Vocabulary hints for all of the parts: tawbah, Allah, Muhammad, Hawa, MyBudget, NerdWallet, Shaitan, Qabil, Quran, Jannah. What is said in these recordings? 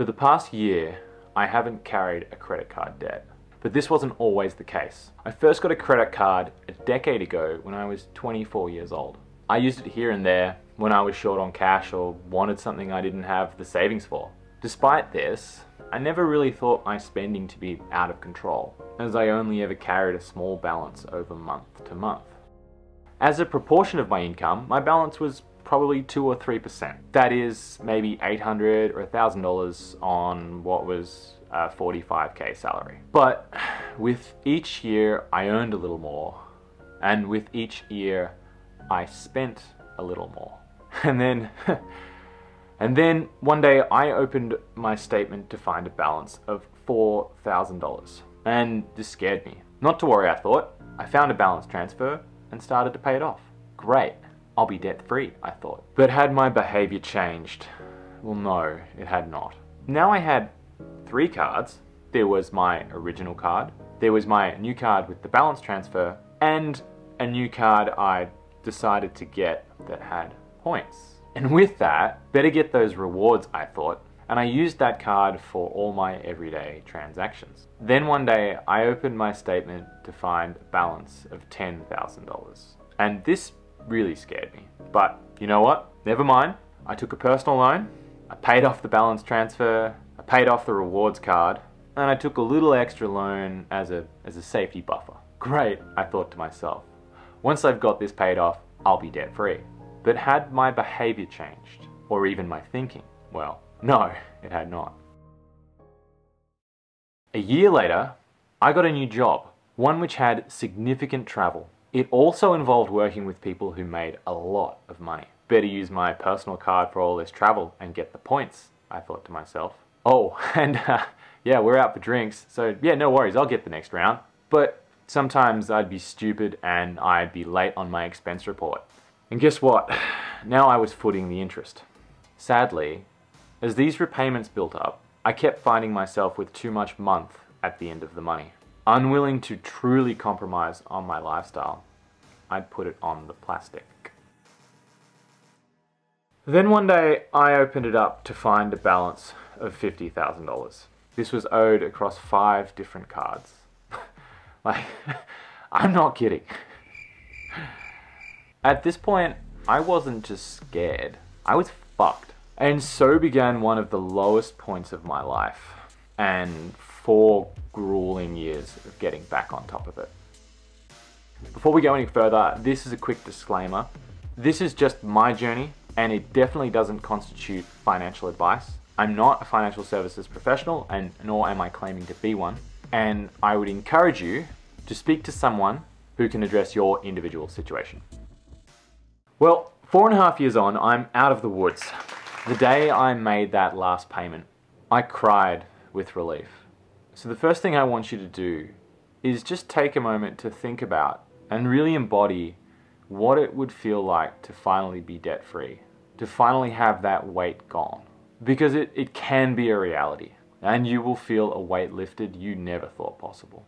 For the past year, I haven't carried a credit card debt, but this wasn't always the case. I first got a credit card a decade ago when I was 24 years old. I used it here and there when I was short on cash or wanted something I didn't have the savings for. Despite this, I never really thought my spending to be out of control, as I only ever carried a small balance over month to month. As a proportion of my income, my balance was probably 2 or 3%. That is maybe $800 or $1,000 on what was a 45K salary. But with each year, I earned a little more, and with each year, I spent a little more. And then one day I opened my statement to find a balance of $4,000, and this scared me. Not to worry, I thought. I found a balance transfer and started to pay it off. Great, I'll be debt free, I thought. But had my behavior changed? Well, no, it had not. Now I had 3 cards. There was my original card, there was my new card with the balance transfer, and a new card I decided to get that had points. And with that, better get those rewards, I thought, and I used that card for all my everyday transactions. Then one day, I opened my statement to find a balance of $10,000. And this really scared me. But you know what? Never mind. I took a personal loan, I paid off the balance transfer, I paid off the rewards card, and I took a little extra loan as a safety buffer. Great, I thought to myself. Once I've got this paid off, I'll be debt free. But had my behavior changed, or even my thinking? Well, no, it had not. A year later, I got a new job, one which had significant travel. It also involved working with people who made a lot of money. Better use my personal card for all this travel and get the points, I thought to myself. Oh, and yeah, we're out for drinks, so yeah, no worries, I'll get the next round. But sometimes I'd be stupid and I'd be late on my expense report. And guess what? Now I was footing the interest. Sadly, as these repayments built up, I kept finding myself with too much month at the end of the money. Unwilling to truly compromise on my lifestyle, I'd put it on the plastic. Then one day, I opened it up to find a balance of $50,000. This was owed across 5 different cards. Like, I'm not kidding. At this point, I wasn't just scared, I was fucked. And so began one of the lowest points of my life, and 4 grueling years of getting back on top of it. Before we go any further, this is a quick disclaimer. This is just my journey, and it definitely doesn't constitute financial advice. I'm not a financial services professional, and nor am I claiming to be one. And I would encourage you to speak to someone who can address your individual situation. Well, 4.5 years on, I'm out of the woods. The day I made that last payment, I cried with relief. So the first thing I want you to do is just take a moment to think about and really embody what it would feel like to finally be debt-free, to finally have that weight gone. Because it can be a reality, and you will feel a weight lifted you never thought possible.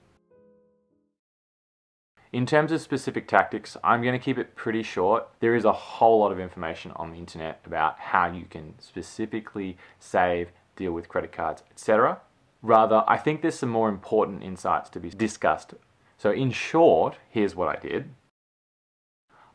In terms of specific tactics, I'm going to keep it pretty short. There is a whole lot of information on the internet about how you can specifically save, deal with credit cards, etc. Rather, I think there's some more important insights to be discussed. So in short, here's what I did.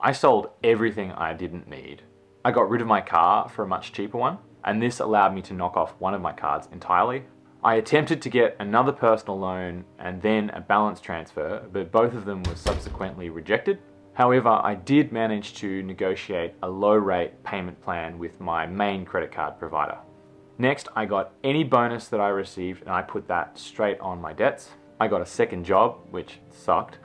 I sold everything I didn't need. I got rid of my car for a much cheaper one, and this allowed me to knock off one of my cards entirely. I attempted to get another personal loan and then a balance transfer, but both of them were subsequently rejected. However, I did manage to negotiate a low rate payment plan with my main credit card provider. Next, I got any bonus that I received and I put that straight on my debts. I got a second job, which sucked.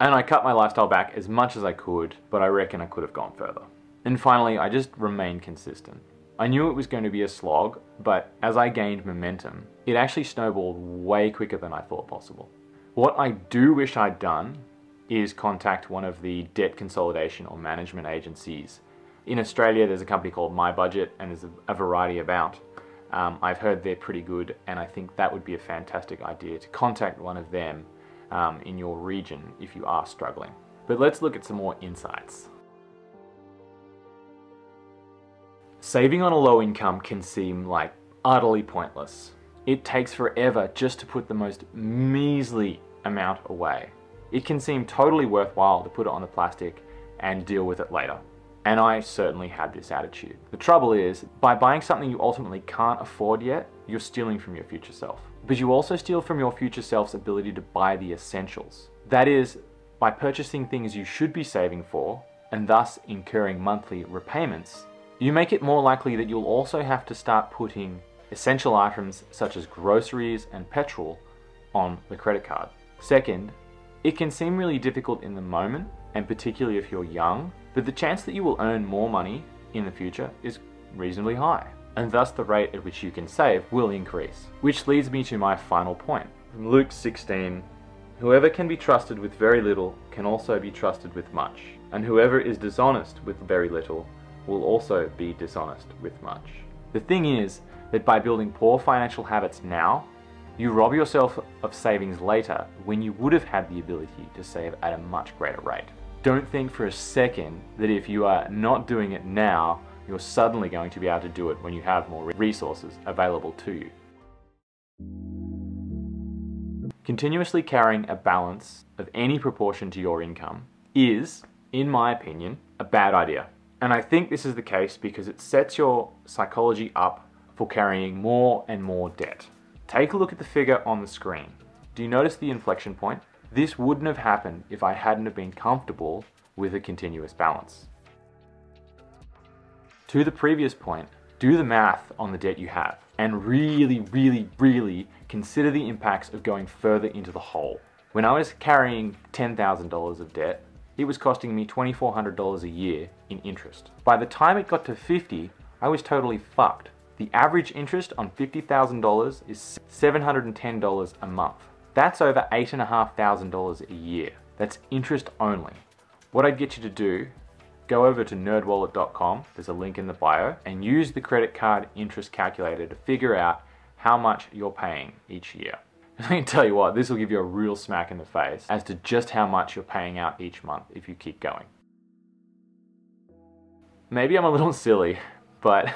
And I cut my lifestyle back as much as I could, but I reckon I could have gone further. And finally, I just remained consistent. I knew it was going to be a slog, but as I gained momentum, it actually snowballed way quicker than I thought possible. What I do wish I'd done is contact one of the debt consolidation or management agencies. In Australia, there's a company called MyBudget, and there's a variety about. I've heard they're pretty good, and I think that would be a fantastic idea to contact one of them in your region if you are struggling. But let's look at some more insights. Saving on a low income can seem like utterly pointless. It takes forever just to put the most measly amount away. It can seem totally worthwhile to put it on the plastic and deal with it later. And I certainly had this attitude. The trouble is, by buying something you ultimately can't afford yet, you're stealing from your future self. But you also steal from your future self's ability to buy the essentials. That is, by purchasing things you should be saving for, and thus incurring monthly repayments, you make it more likely that you'll also have to start putting essential items such as groceries and petrol on the credit card. Second, it can seem really difficult in the moment, and particularly if you're young, but the chance that you will earn more money in the future is reasonably high, and thus the rate at which you can save will increase. Which leads me to my final point. From Luke 16, whoever can be trusted with very little can also be trusted with much, and whoever is dishonest with very little will also be dishonest with much. The thing is that by building poor financial habits now, you rob yourself of savings later when you would have had the ability to save at a much greater rate. Don't think for a second that if you are not doing it now, you're suddenly going to be able to do it when you have more resources available to you. Continuously carrying a balance of any proportion to your income is, in my opinion, a bad idea. And I think this is the case because it sets your psychology up for carrying more and more debt. Take a look at the figure on the screen. Do you notice the inflection point? This wouldn't have happened if I hadn't have been comfortable with a continuous balance. To the previous point, do the math on the debt you have and really consider the impacts of going further into the hole. When I was carrying $10,000 of debt, it was costing me $2,400 a year in interest. By the time it got to 50, I was totally fucked. The average interest on $50,000 is $710 a month. That's over $8,500 a year. That's interest only. What I'd get you to do, go over to nerdwallet.com, there's a link in the bio, and use the credit card interest calculator to figure out how much you're paying each year. I can tell you what, this will give you a real smack in the face as to just how much you're paying out each month if you keep going. Maybe I'm a little silly, but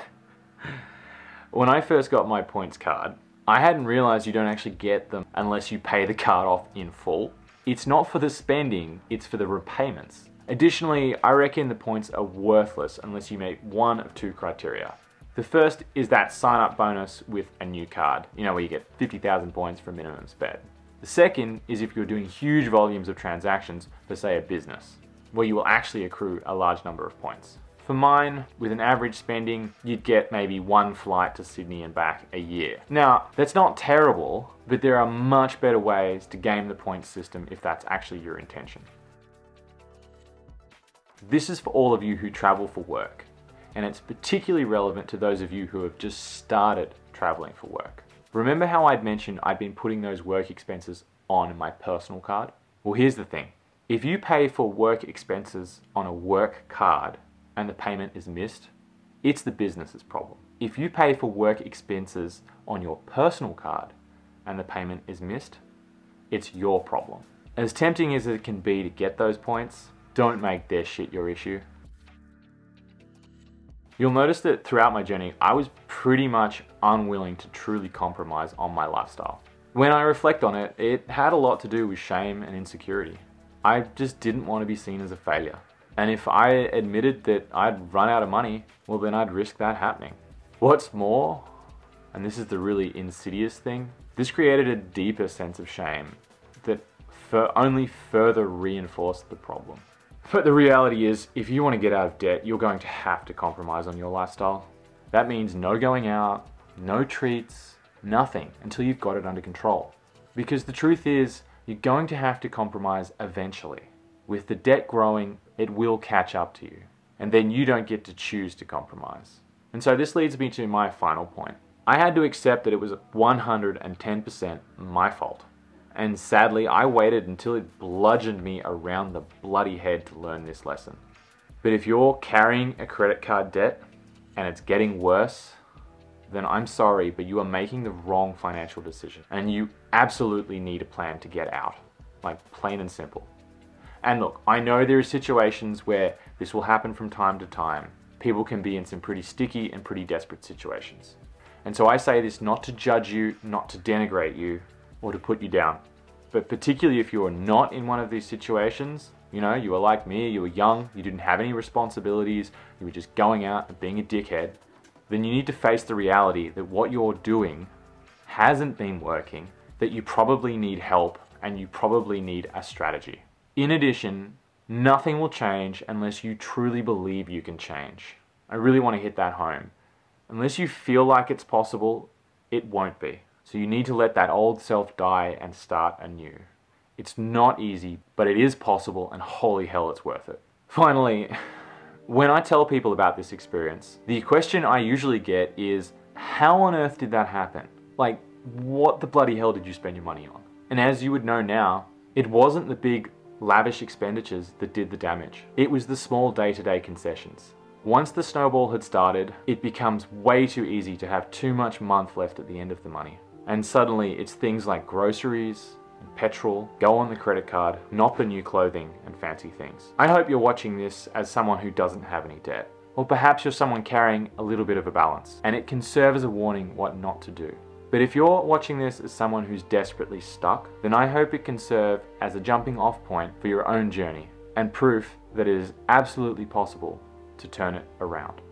when I first got my points card, I hadn't realized you don't actually get them unless you pay the card off in full. It's not for the spending, it's for the repayments. Additionally, I reckon the points are worthless unless you meet one of two criteria. The first is that sign up bonus with a new card, you know, where you get 50,000 points for minimum spend. The second is if you're doing huge volumes of transactions for, say, a business, where you will actually accrue a large number of points. For mine, with an average spending, you'd get maybe one flight to Sydney and back a year. Now, that's not terrible, but there are much better ways to game the points system if that's actually your intention. This is for all of you who travel for work, and it's particularly relevant to those of you who have just started traveling for work. Remember how I'd mentioned I'd been putting those work expenses on my personal card? Well, here's the thing. If you pay for work expenses on a work card, and the payment is missed, it's the business's problem. If you pay for work expenses on your personal card and the payment is missed, it's your problem. As tempting as it can be to get those points, don't make their shit your issue. You'll notice that throughout my journey, I was pretty much unwilling to truly compromise on my lifestyle. When I reflect on it, it had a lot to do with shame and insecurity. I just didn't want to be seen as a failure. And if I admitted that I'd run out of money, well then I'd risk that happening. What's more, and this is the really insidious thing, this created a deeper sense of shame that only further reinforced the problem. But the reality is, if you want to get out of debt, you're going to have to compromise on your lifestyle. That means no going out, no treats, nothing until you've got it under control. Because the truth is, you're going to have to compromise eventually. With the debt growing, it will catch up to you, and then you don't get to choose to compromise. And so this leads me to my final point. I had to accept that it was 110% my fault. And sadly, I waited until it bludgeoned me around the bloody head to learn this lesson. But if you're carrying a credit card debt and it's getting worse, then I'm sorry, but you are making the wrong financial decision. And you absolutely need a plan to get out, like plain and simple. And look, I know there are situations where this will happen from time to time. People can be in some pretty sticky and pretty desperate situations. And so I say this not to judge you, not to denigrate you, or to put you down. But particularly if you are not in one of these situations, you know, you were like me, you were young, you didn't have any responsibilities, you were just going out and being a dickhead, then you need to face the reality that what you're doing hasn't been working, that you probably need help and you probably need a strategy. In addition, nothing will change unless you truly believe you can change. I really want to hit that home. Unless you feel like it's possible, it won't be. So you need to let that old self die and start anew. It's not easy, but it is possible, and holy hell, it's worth it. Finally, when I tell people about this experience, the question I usually get is, how on earth did that happen? Like, what the bloody hell did you spend your money on? And as you would know now, it wasn't the big lavish expenditures that did the damage. It was the small day-to-day concessions. Once the snowball had started, it becomes way too easy to have too much month left at the end of the money. And suddenly it's things like groceries, and petrol, go on the credit card, not the new clothing and fancy things. I hope you're watching this as someone who doesn't have any debt. Or perhaps you're someone carrying a little bit of a balance, and it can serve as a warning what not to do. But if you're watching this as someone who's desperately stuck, then I hope it can serve as a jumping off point for your own journey and proof that it is absolutely possible to turn it around.